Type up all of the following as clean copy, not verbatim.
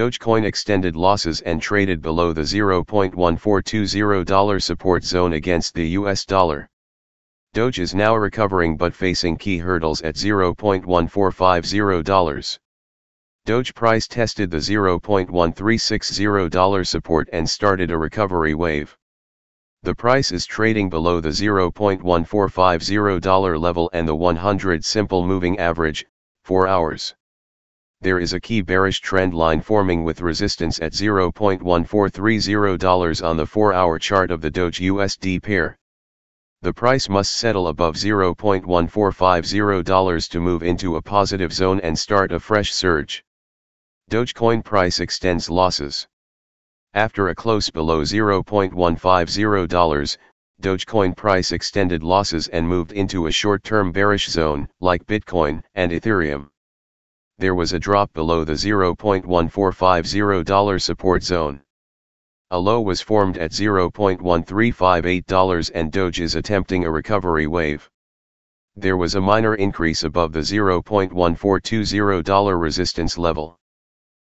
Dogecoin extended losses and traded below the $0.1420 support zone against the US dollar. Doge is now recovering but facing key hurdles at $0.1450. Doge price tested the $0.1360 support and started a recovery wave. The price is trading below the $0.1450 level and the 100 simple moving average, 4 hours. There is a key bearish trend line forming with resistance at $0.1430 on the 4-hour chart of the Doge-USD pair. The price must settle above $0.1450 to move into a positive zone and start a fresh surge. Dogecoin price extends losses. After a close below $0.150, Dogecoin price extended losses and moved into a short-term bearish zone, like Bitcoin and Ethereum. There was a drop below the $0.1450 support zone. A low was formed at $0.1358 and Doge is attempting a recovery wave. There was a minor increase above the $0.1420 resistance level.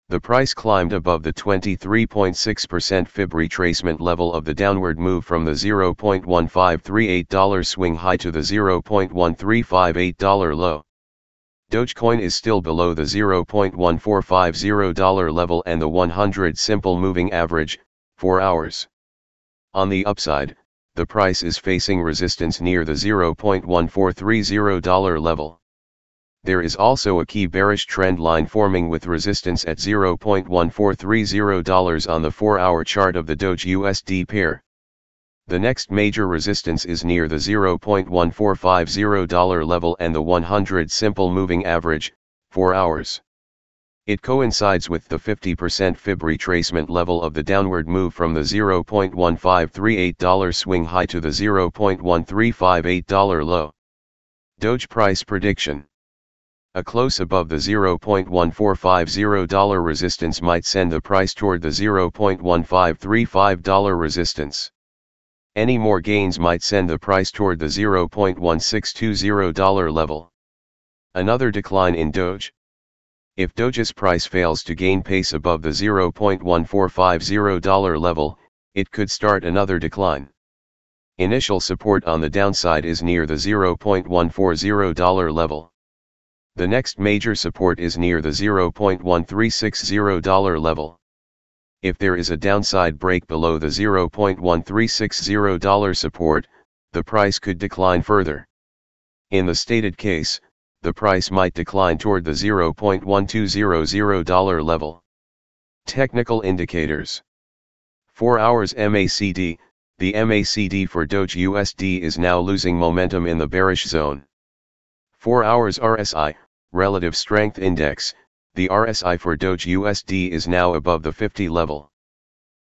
The price climbed above the 23.6% Fib retracement level of the downward move from the $0.1538 swing high to the $0.1358 low. Dogecoin is still below the $0.1450 level and the 100 simple moving average, 4 hours. On the upside, the price is facing resistance near the $0.1430 level. There is also a key bearish trend line forming with resistance at $0.1430 on the 4-hour chart of the Doge-USD pair. The next major resistance is near the $0.1450 level and the 100 simple moving average, 4 hours. It coincides with the 50% Fib retracement level of the downward move from the $0.1538 swing high to the $0.1358 low. Doge price prediction. A close above the $0.1450 resistance might send the price toward the $0.1535 resistance. Any more gains might send the price toward the $0.1620 level. Another decline in Doge. If Doge's price fails to gain pace above the $0.1450 level, it could start another decline. Initial support on the downside is near the $0.140 level. The next major support is near the $0.1360 level. If there is a downside break below the $0.1360 support, the price could decline further. In the stated case, the price might decline toward the $0.1200 level. Technical indicators. 4 hours MACD. The MACD for Doge USD is now losing momentum in the bearish zone. 4 hours RSI, Relative Strength Index, the RSI for Doge USD is now above the 50 level.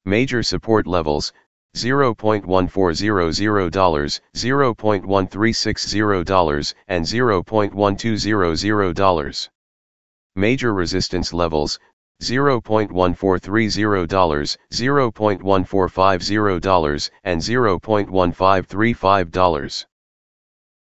Major support levels, $0.1400, $0.1360, and $0.1200. Major resistance levels, $0.1430, $0.1450, and $0.1535.